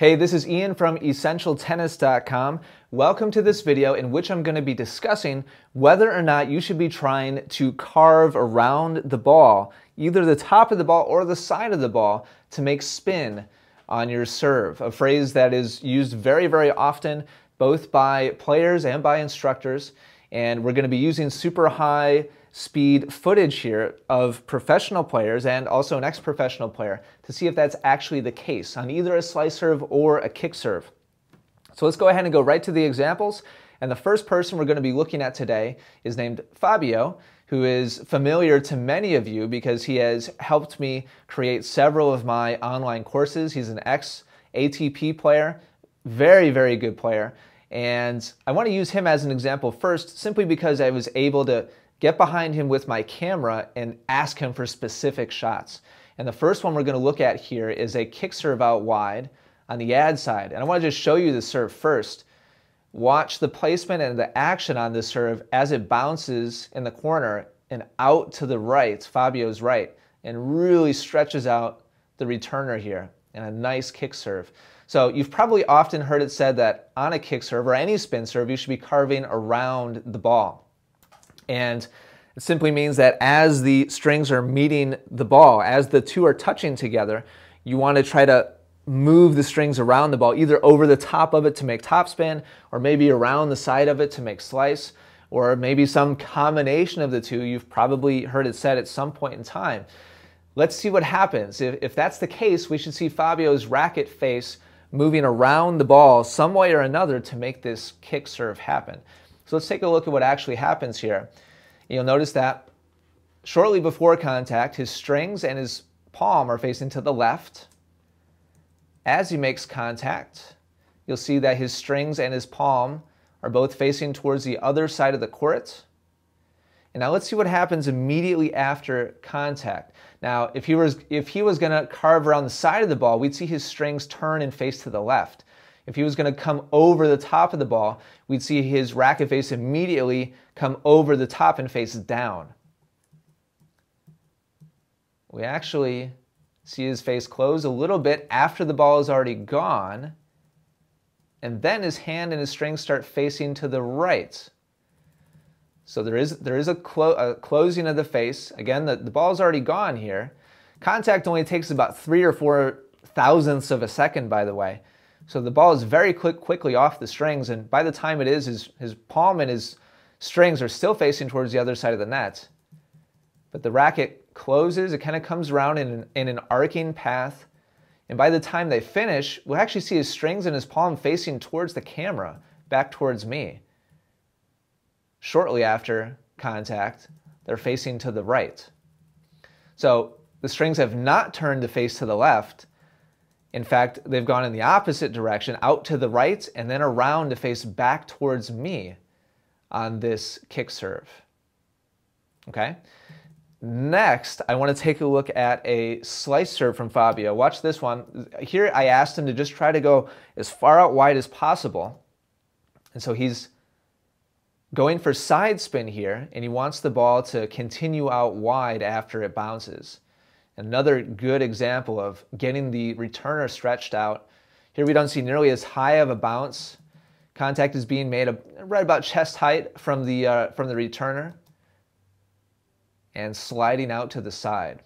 Hey, this is Ian from EssentialTennis.com. Welcome to this video in which I'm going to be discussing whether or not you should be trying to carve around the ball, either the top of the ball or the side of the ball, to make spin on your serve. A phrase that is used very, very often, both by players and by instructors. And we're going to be using super high speed footage here of professional players and also an ex-professional player to see if that's actually the case on either a slice serve or a kick serve. So let's go ahead and go right to the examples. And the first person we're going to be looking at today is named Fabio, who is familiar to many of you because he has helped me create several of my online courses. He's an ex-ATP player, very, very good player. And I want to use him as an example first, simply because I was able to get behind him with my camera and ask him for specific shots. And the first one we're going to look at here is a kick serve out wide on the ad side. And I want to just show you the serve first. Watch the placement and the action on this serve as it bounces in the corner and out to the right, Fabio's right, and really stretches out the returner here and a nice kick serve. So you've probably often heard it said that on a kick serve or any spin serve, you should be carving around the ball. And it simply means that as the strings are meeting the ball, as the two are touching together, you want to try to move the strings around the ball, either over the top of it to make topspin, or maybe around the side of it to make slice, or maybe some combination of the two. You've probably heard it said at some point in time. Let's see what happens. If that's the case, we should see Fabio's racket face moving around the ball some way or another to make this kick serve happen. So let's take a look at what actually happens here. You'll notice that shortly before contact, his strings and his palm are facing to the left. As he makes contact, you'll see that his strings and his palm are both facing towards the other side of the court. And now let's see what happens immediately after contact. Now, if he was going to carve around the side of the ball, we'd see his strings turn and face to the left. If he was going to come over the top of the ball, we'd see his racket face immediately come over the top and face down. We actually see his face close a little bit after the ball is already gone, and then his hand and his strings start facing to the right. So there is a closing of the face. Again, the ball's already gone here. Contact only takes about 3 or 4 thousandths of a second, by the way. So the ball is very quickly off the strings, and by the time it is, his palm and his strings are still facing towards the other side of the net. But the racket closes, it kind of comes around in an arcing path, and by the time they finish, we'll actually see his strings and his palm facing towards the camera, back towards me. Shortly after contact, they're facing to the right. So the strings have not turned to face to the left. In fact, they've gone in the opposite direction, out to the right, and then around to face back towards me on this kick serve. Okay? Next, I want to take a look at a slice serve from Fabio. Watch this one. Here, I asked him to just try to go as far out wide as possible. And so he's going for side spin here, and he wants the ball to continue out wide after it bounces. Another good example of getting the returner stretched out. Here we don't see nearly as high of a bounce. Contact is being made right about chest height from the returner and sliding out to the side.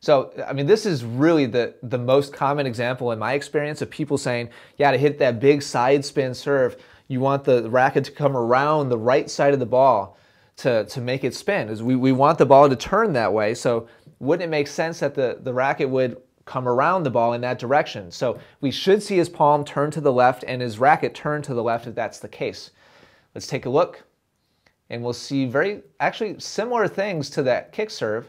So, I mean, this is really the most common example in my experience of people saying, yeah, to hit that big side spin serve, you want the racket to come around the right side of the ball to make it spin. We want the ball to turn that way, so wouldn't it make sense that the racket would come around the ball in that direction? So we should see his palm turn to the left and his racket turn to the left if that's the case. Let's take a look, and we'll see actually similar things to that kick serve.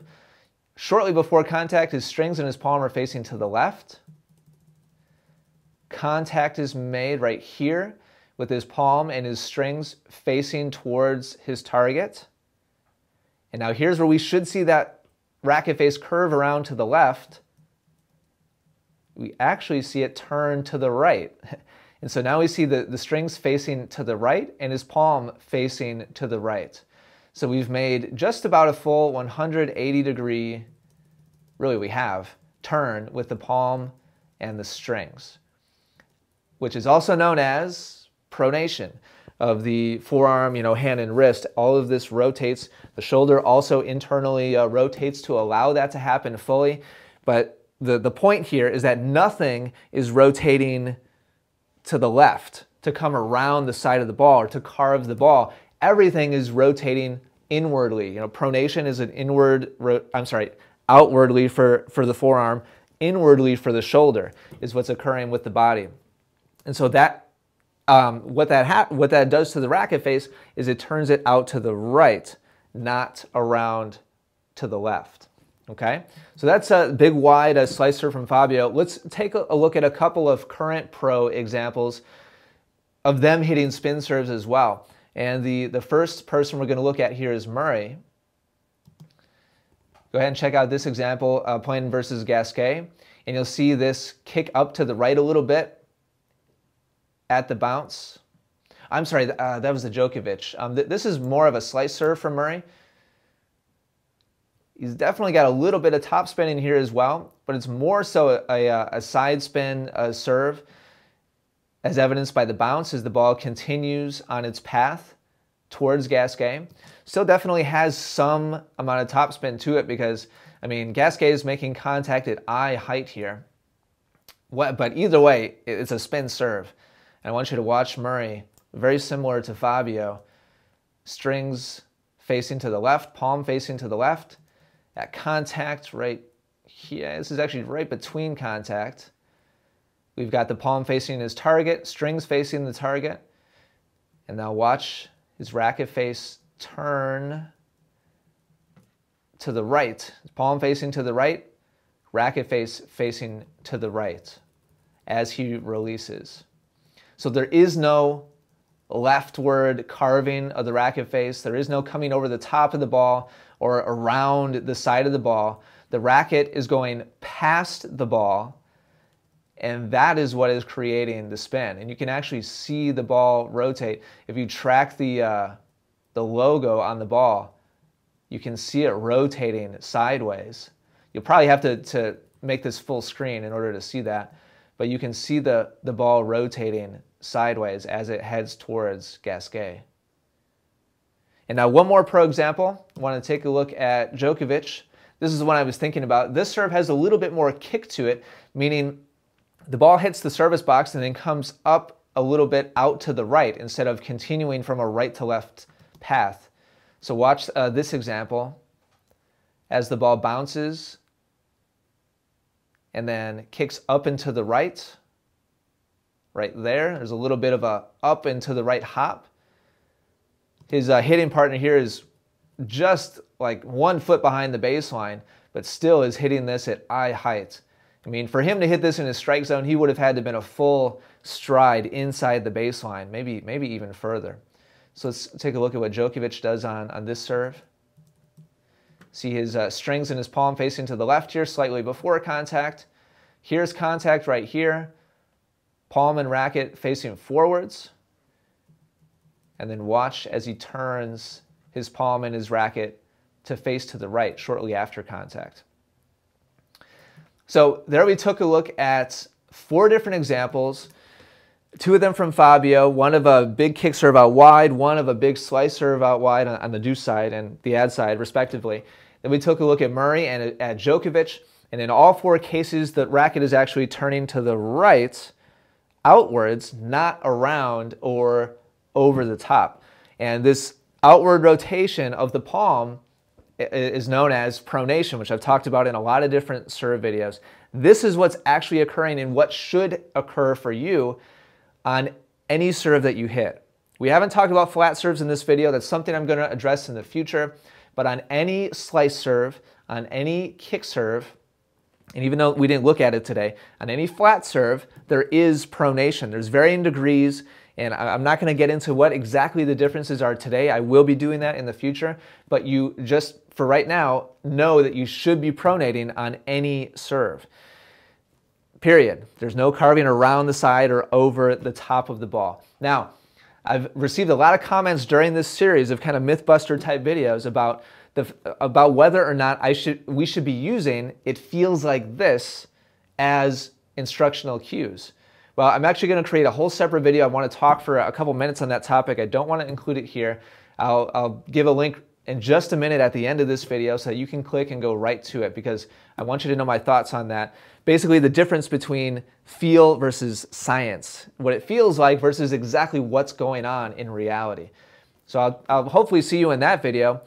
Shortly before contact, his strings and his palm are facing to the left. Contact is made right here with his palm and his strings facing towards his target. And now here's where we should see that racket face curve around to the left. We actually see it turn to the right. And so now we see the strings facing to the right and his palm facing to the right. So we've made just about a full 180-degree, really we have, turn with the palm and the strings. which is also known as pronation of the forearm, hand and wrist. All of this rotates. The shoulder also internally rotates to allow that to happen fully. But the point here is that nothing is rotating to the left to come around the side of the ball or to carve the ball. Everything is rotating inwardly. Pronation is an outwardly for the forearm, inwardly for the shoulder is what's occurring with the body. And so that, what that does to the racket face is it turns it out to the right, not around to the left. Okay, so that's a big wide slicer from Fabio. Let's take a look at a couple of current pro examples of them hitting spin serves as well. And the first person we're going to look at here is Murray. Go ahead and check out this example, playing versus Gasquet. And you'll see this kick up to the right a little bit at the bounce. I'm sorry, that was the Djokovic. This is more of a slice serve for Murray. He's definitely got a little bit of top spin in here as well, but it's more so a side spin serve, as evidenced by the bounce as the ball continues on its path towards Gasquet. Still definitely has some amount of topspin to it because, I mean, Gasquet is making contact at eye height here. But either way, it's a spin serve. And I want you to watch Murray, very similar to Fabio. Strings facing to the left, palm facing to the left. That contact right here, this is actually right between contact. We've got the palm facing his target, strings facing the target. And now watch his racket face turn to the right. Palm facing to the right, racket face facing to the right as he releases. So there is no leftward carving of the racket face. There is no coming over the top of the ball or around the side of the ball. The racket is going past the ball, and that is what is creating the spin. And you can actually see the ball rotate. If you track the logo on the ball, you can see it rotating sideways. You'll probably have to make this full screen in order to see that, but you can see the ball rotating sideways as it heads towards Gasquet. And now one more pro example. I want to take a look at Djokovic. This is the one I was thinking about. This serve has a little bit more kick to it, meaning the ball hits the service box and then comes up a little bit out to the right instead of continuing from a right to left path. So watch this example as the ball bounces and then kicks up and to the right. Right there, there's a little bit of a up and to the right hop. His hitting partner here is just like 1 foot behind the baseline, but still is hitting this at eye height. I mean, for him to hit this in his strike zone, he would have had to have been a full stride inside the baseline, maybe even further. So let's take a look at what Djokovic does on this serve. See his strings in his palm facing to the left here, slightly before contact. Here's contact right here. Palm and racket facing forwards. And then watch as he turns his palm and his racket to face to the right shortly after contact. So there we took a look at 4 different examples, 2 of them from Fabio, one of a big kick serve out wide, one of a big slice serve out wide on the deuce side and the ad side respectively. Then we took a look at Murray and at Djokovic, and in all 4 cases the racket is actually turning to the right outwards, not around or over the top. And this outward rotation of the palm is known as pronation, which I've talked about in a lot of different serve videos. This is what's actually occurring and what should occur for you on any serve that you hit. We haven't talked about flat serves in this video. That's something I'm going to address in the future. But on any slice serve, on any kick serve, and even though we didn't look at it today, on any flat serve, there is pronation. There's varying degrees. And I'm not going to get into what exactly the differences are today. I will be doing that in the future. But you just, for right now, know that you should be pronating on any serve. Period. There's no carving around the side or over the top of the ball. Now, I've received a lot of comments during this series of kind of mythbuster type videos about whether or not we should be using "it feels like this" as instructional cues. Well, I'm actually going to create a whole separate video. I want to talk for a couple minutes on that topic. I don't want to include it here. I'll give a link in just a minute at the end of this video so that you can click and go right to it, because I want you to know my thoughts on that. Basically the difference between feel versus science, what it feels like versus exactly what's going on in reality. So I'll hopefully see you in that video.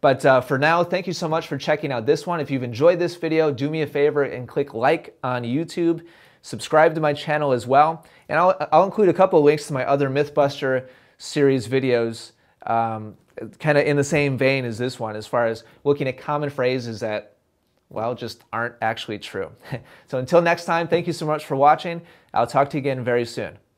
But for now, thank you so much for checking out this one. If you've enjoyed this video, do me a favor and click like on YouTube, subscribe to my channel as well. And I'll include a couple of links to my other Mythbuster series videos kind of in the same vein as this one, as far as looking at common phrases that, well, just aren't actually true. So until next time, thank you so much for watching. I'll talk to you again very soon.